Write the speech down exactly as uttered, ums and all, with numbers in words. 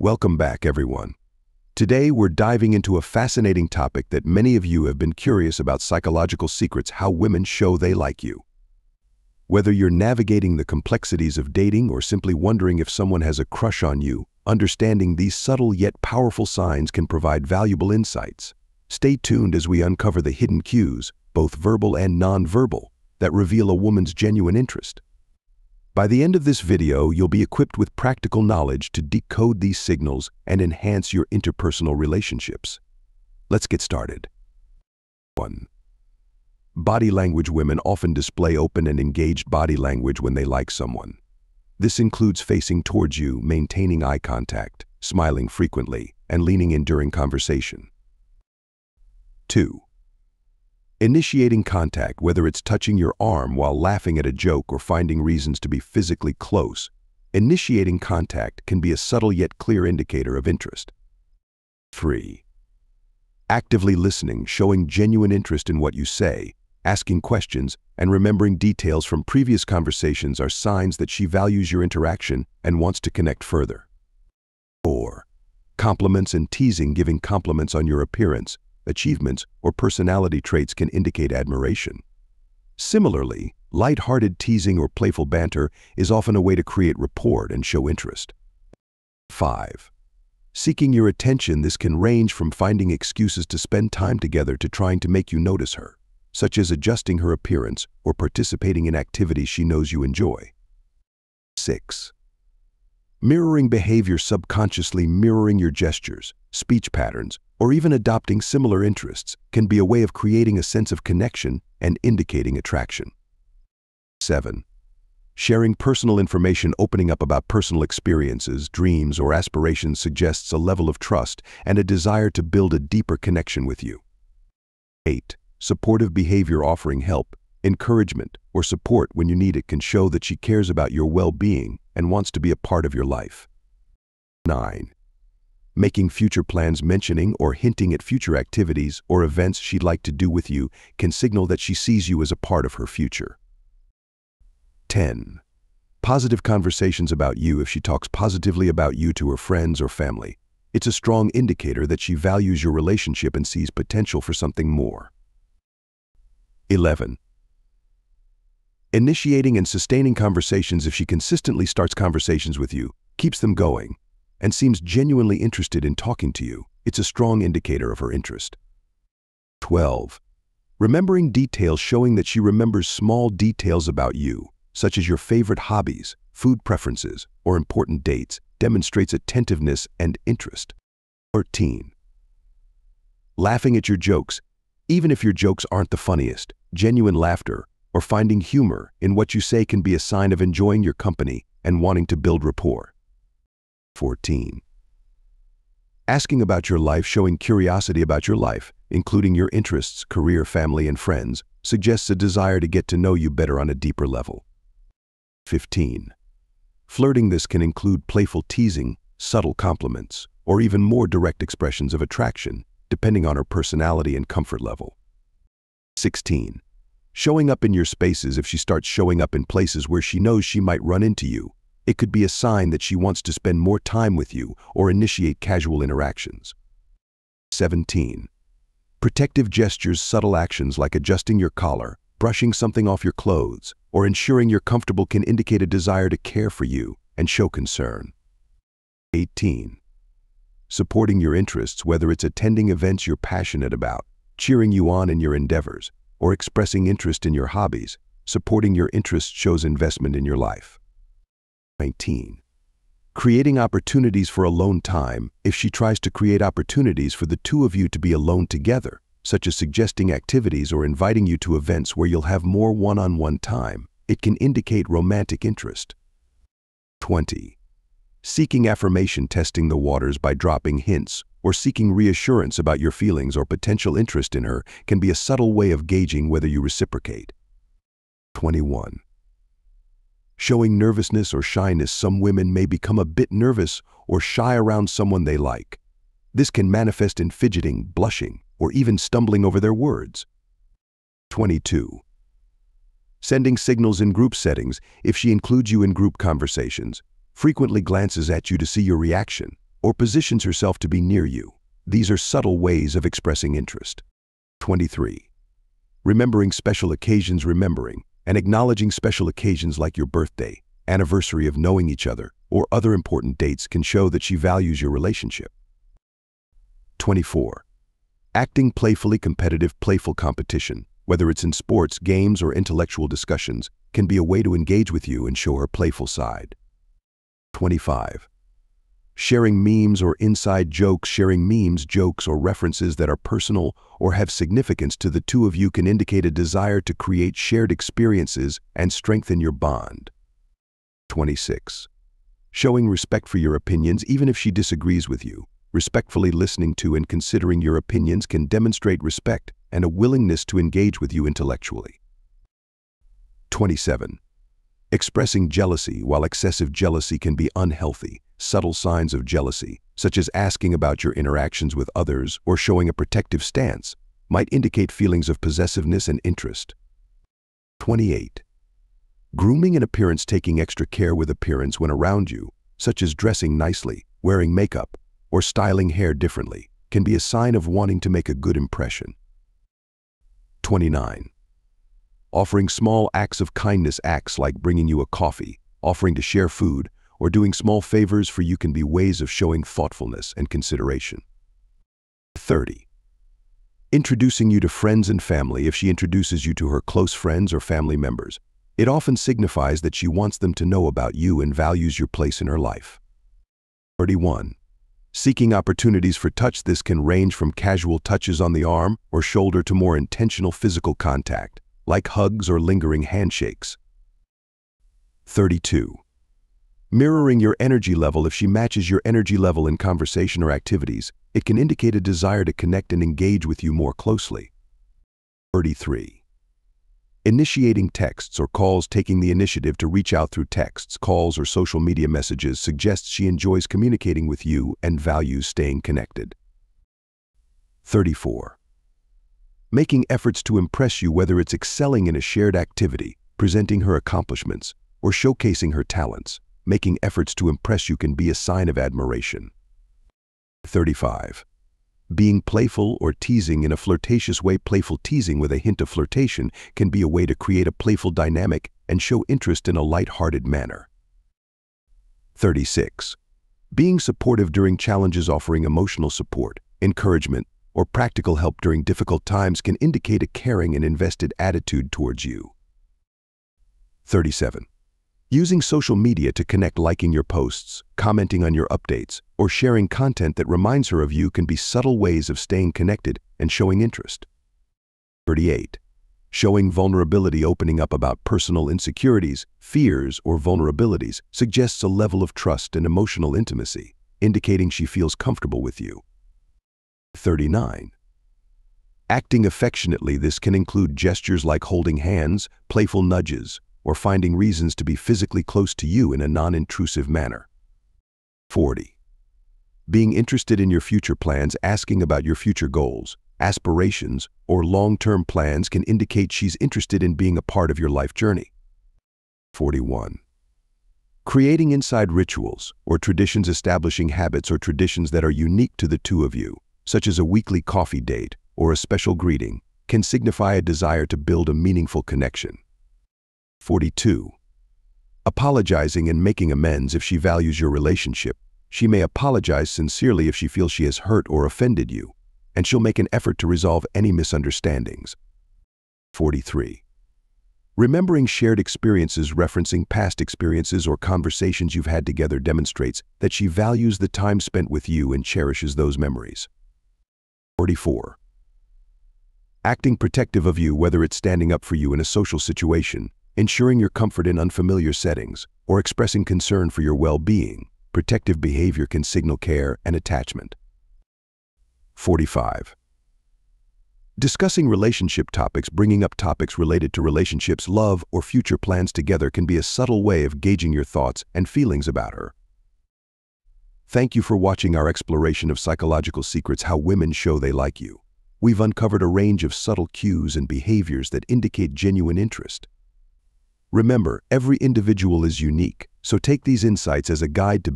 Welcome back, everyone. Today, we're diving into a fascinating topic that many of you have been curious about: psychological secrets, how women show they like you. Whether you're navigating the complexities of dating or simply wondering if someone has a crush on you, understanding these subtle yet powerful signs can provide valuable insights. Stay tuned as we uncover the hidden cues, both verbal and non-verbal, that reveal a woman's genuine interest. By the end of this video, you'll be equipped with practical knowledge to decode these signals and enhance your interpersonal relationships. Let's get started. one. Body language. Women often display open and engaged body language when they like someone. This includes facing towards you, maintaining eye contact, smiling frequently, and leaning in during conversation. two. Initiating contact, whether it's touching your arm while laughing at a joke or finding reasons to be physically close, initiating contact can be a subtle yet clear indicator of interest. three. Actively listening, showing genuine interest in what you say, asking questions, and remembering details from previous conversations are signs that she values your interaction and wants to connect further. four. Compliments and teasing, giving compliments on your appearance, achievements, or personality traits can indicate admiration. Similarly, light-hearted teasing or playful banter is often a way to create rapport and show interest. five. Seeking your attention. This can range from finding excuses to spend time together to trying to make you notice her, such as adjusting her appearance or participating in activities she knows you enjoy. six. Mirroring behavior, subconsciously mirroring your gestures, speech patterns, or even adopting similar interests can be a way of creating a sense of connection and indicating attraction. seven. Sharing personal information. Opening up about personal experiences, dreams, or aspirations suggests a level of trust and a desire to build a deeper connection with you. eight. Supportive behavior. Offering help, encouragement, or support when you need it can show that she cares about your well-being and wants to be a part of your life. nine. Making future plans. Mentioning or hinting at future activities or events she'd like to do with you can signal that she sees you as a part of her future. ten. Positive conversations about you. If she talks positively about you to her friends or family, it's a strong indicator that she values your relationship and sees potential for something more. eleven. Initiating and sustaining conversations. If she consistently starts conversations with you, keeps them going, and seems genuinely interested in talking to you, it's a strong indicator of her interest. twelve. Remembering details. Showing that she remembers small details about you, such as your favorite hobbies, food preferences, or important dates, demonstrates attentiveness and interest. thirteen. Laughing at your jokes. Even if your jokes aren't the funniest, genuine laughter or finding humor in what you say can be a sign of enjoying your company and wanting to build rapport. fourteen. Asking about your life. Showing curiosity about your life, including your interests, career, family, and friends, suggests a desire to get to know you better on a deeper level. fifteen. Flirting. This can include playful teasing, subtle compliments, or even more direct expressions of attraction, depending on her personality and comfort level. sixteen. Showing up in your spaces. If she starts showing up in places where she knows she might run into you, it could be a sign that she wants to spend more time with you or initiate casual interactions. seventeen. Protective gestures. Subtle actions like adjusting your collar, brushing something off your clothes, or ensuring you're comfortable can indicate a desire to care for you and show concern. eighteen. Supporting your interests, whether it's attending events you're passionate about, cheering you on in your endeavors, or expressing interest in your hobbies. Supporting your interests shows investment in your life. nineteen. Creating opportunities for alone time. If she tries to create opportunities for the two of you to be alone together, such as suggesting activities or inviting you to events where you'll have more one-on-one time, it can indicate romantic interest. twenty. Seeking affirmation. Testing the waters by dropping hints or seeking reassurance about your feelings or potential interest in her can be a subtle way of gauging whether you reciprocate. twenty-one. Showing nervousness or shyness. Some women may become a bit nervous or shy around someone they like. This can manifest in fidgeting, blushing, or even stumbling over their words. twenty-two. Sending signals in group settings. If she includes you in group conversations, frequently glances at you to see your reaction, or positions herself to be near you. These are subtle ways of expressing interest. twenty-three. Remembering special occasions. Remembering and acknowledging special occasions like your birthday, anniversary of knowing each other, or other important dates can show that she values your relationship. twenty-four. Acting playfully. Competitive. Playful competition, whether it's in sports, games, or intellectual discussions, can be a way to engage with you and show her playful side. twenty-five. Sharing memes or inside jokes. Sharing memes, jokes, or references that are personal or have significance to the two of you can indicate a desire to create shared experiences and strengthen your bond. twenty-six. Showing respect for your opinions. Even if she disagrees with you, respectfully listening to and considering your opinions can demonstrate respect and a willingness to engage with you intellectually. twenty-seven. Expressing jealousy. While excessive jealousy can be unhealthy, subtle signs of jealousy, such as asking about your interactions with others or showing a protective stance, might indicate feelings of possessiveness and interest. twenty-eight. Grooming and appearance. Taking extra care with appearance when around you, such as dressing nicely, wearing makeup, or styling hair differently, can be a sign of wanting to make a good impression. twenty-nine. Offering small acts of kindness. Acts like bringing you a coffee, offering to share food, or doing small favors for you can be ways of showing thoughtfulness and consideration. thirty. Introducing you to friends and family. If she introduces you to her close friends or family members, it often signifies that she wants them to know about you and values your place in her life. thirty-one. Seeking opportunities for touch. This can range from casual touches on the arm or shoulder to more intentional physical contact, like hugs or lingering handshakes. thirty-two. Mirroring your energy level. If she matches your energy level in conversation or activities, it can indicate a desire to connect and engage with you more closely. thirty-three. Initiating texts or calls. Taking the initiative to reach out through texts, calls, or social media messages suggests she enjoys communicating with you and values staying connected. thirty-four. Making efforts to impress you. Whether it's excelling in a shared activity, presenting her accomplishments, or showcasing her talents, making efforts to impress you can be a sign of admiration. thirty-five. Being playful or teasing in a flirtatious way. Playful teasing with a hint of flirtation can be a way to create a playful dynamic and show interest in a light-hearted manner. thirty-six. Being supportive during challenges. Offering emotional support, encouragement, or practical help during difficult times can indicate a caring and invested attitude towards you. thirty-seven. Using social media to connect. Liking your posts, commenting on your updates, or sharing content that reminds her of you can be subtle ways of staying connected and showing interest. thirty-eight. Showing vulnerability. Opening up about personal insecurities, fears, or vulnerabilities suggests a level of trust and emotional intimacy, indicating she feels comfortable with you. thirty-nine. Acting affectionately. This can include gestures like holding hands, playful nudges, or finding reasons to be physically close to you in a non-intrusive manner. forty. Being interested in your future plans. Asking about your future goals, aspirations, or long-term plans can indicate she's interested in being a part of your life journey. forty-one. Creating inside rituals or traditions. Establishing habits or traditions that are unique to the two of you, such as a weekly coffee date or a special greeting, can signify a desire to build a meaningful connection. forty-two. Apologizing and making amends. If she values your relationship, she may apologize sincerely if she feels she has hurt or offended you, and she'll make an effort to resolve any misunderstandings. forty-three. Remembering shared experiences. Referencing past experiences or conversations you've had together demonstrates that she values the time spent with you and cherishes those memories. forty-four. Acting protective of you. Whether it's standing up for you in a social situation, ensuring your comfort in unfamiliar settings, or expressing concern for your well-being, protective behavior can signal care and attachment. forty-five. Discussing relationship topics. Bringing up topics related to relationships, love, or future plans together can be a subtle way of gauging your thoughts and feelings about her. Thank you for watching our exploration of psychological secrets: how women show they like you. We've uncovered a range of subtle cues and behaviors that indicate genuine interest. Remember, every individual is unique, so take these insights as a guide to